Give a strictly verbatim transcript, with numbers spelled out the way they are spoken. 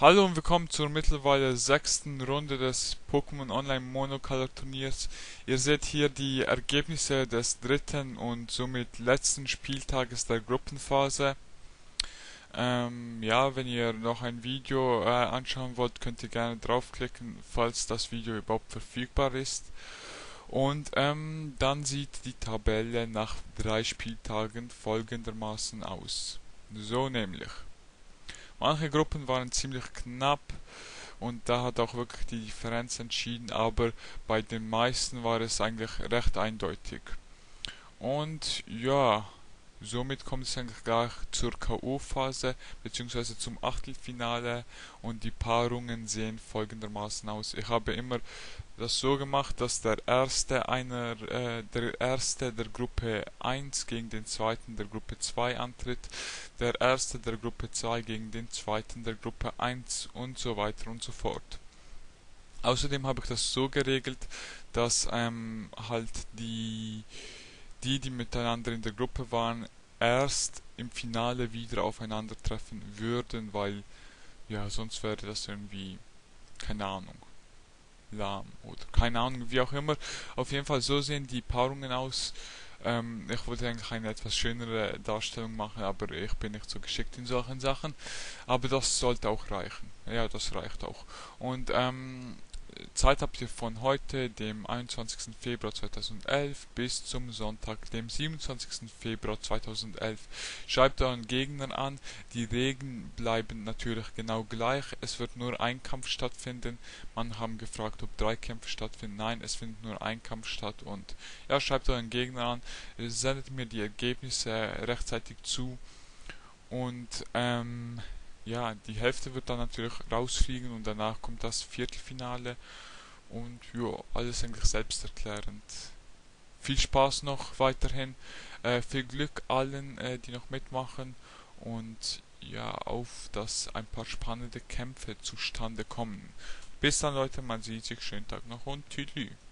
Hallo und willkommen zur mittlerweile sechsten Runde des Pokémon Online Monocolor Turniers. Ihr seht hier die Ergebnisse des dritten und somit letzten Spieltages der Gruppenphase. Ähm, ja, wenn ihr noch ein Video äh, anschauen wollt, könnt ihr gerne draufklicken, falls das Video überhaupt verfügbar ist. Und ähm, dann sieht die Tabelle nach drei Spieltagen folgendermaßen aus. So nämlich. Manche Gruppen waren ziemlich knapp und da hat auch wirklich die Differenz entschieden, aber bei den meisten war es eigentlich recht eindeutig. Und ja, somit kommt es eigentlich gleich zur K O-Phase bzw. zum Achtelfinale und die Paarungen sehen folgendermaßen aus. Ich habe immer das so gemacht, dass der erste einer äh, der erste der Gruppe eins gegen den zweiten der Gruppe zwei antritt, der erste der Gruppe zwei gegen den zweiten der Gruppe eins und so weiter und so fort. Außerdem habe ich das so geregelt, dass ähm, halt die die die miteinander in der Gruppe waren erst im Finale wieder aufeinandertreffen würden, weil ja sonst wäre das irgendwie keine Ahnung lahm oder keine Ahnung, wie auch immer. Auf jeden Fall, so sehen die Paarungen aus. Ähm, ich wollte eigentlich eine etwas schönere Darstellung machen, aber ich bin nicht so geschickt in solchen Sachen. Aber das sollte auch reichen. Ja, das reicht auch. Und ähm, Zeit habt ihr von heute, dem einundzwanzigsten Februar zweitausendelf, bis zum Sonntag, dem siebenundzwanzigsten Februar zweitausendelf. Schreibt euren Gegnern an, die Regeln bleiben natürlich genau gleich, es wird nur ein Kampf stattfinden. Man haben gefragt, ob drei Kämpfe stattfinden, nein, es findet nur ein Kampf statt. Und ja, schreibt euren Gegner an, sendet mir die Ergebnisse rechtzeitig zu und ähm... ja, die Hälfte wird dann natürlich rausfliegen und danach kommt das Viertelfinale und ja, alles eigentlich selbsterklärend. Viel Spaß noch weiterhin, äh, viel Glück allen, äh, die noch mitmachen und ja, auf dass ein paar spannende Kämpfe zustande kommen. Bis dann Leute, man sieht sich, schönen Tag noch und tschüss.